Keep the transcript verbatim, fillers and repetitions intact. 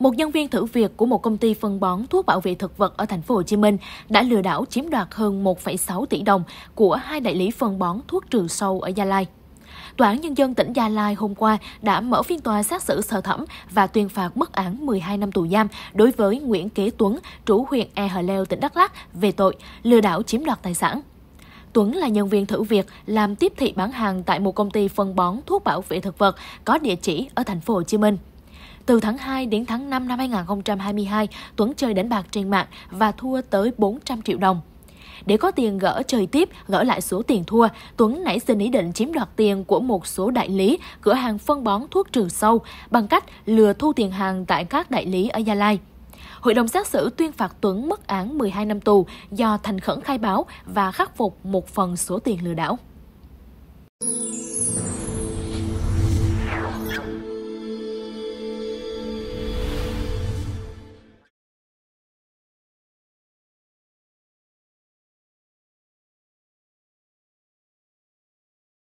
một nhân viên thử việc của một công ty phân bón thuốc bảo vệ thực vật ở thành phố Hồ Chí Minh đã lừa đảo chiếm đoạt hơn một phẩy sáu tỷ đồng của hai đại lý phân bón thuốc trừ sâu ở Gia Lai. Tòa án Nhân dân tỉnh Gia Lai hôm qua đã mở phiên tòa xét xử sơ thẩm và tuyên phạt mức án mười hai năm tù giam đối với Nguyễn Kế Tuấn, trú huyện Ea H'leo, tỉnh Đắk Lắk về tội lừa đảo chiếm đoạt tài sản. Tuấn là nhân viên thử việc làm tiếp thị bán hàng tại một công ty phân bón thuốc bảo vệ thực vật có địa chỉ ở thành phố Hồ Chí Minh. Từ tháng hai đến tháng năm năm hai nghìn không trăm hai mươi hai, Tuấn chơi đánh bạc trên mạng và thua tới bốn trăm triệu đồng. Để có tiền gỡ chơi tiếp, gỡ lại số tiền thua, Tuấn nảy sinh ý định chiếm đoạt tiền của một số đại lý cửa hàng phân bón thuốc trừ sâu bằng cách lừa thu tiền hàng tại các đại lý ở Gia Lai. Hội đồng xét xử tuyên phạt Tuấn mức án mười hai năm tù do thành khẩn khai báo và khắc phục một phần số tiền lừa đảo.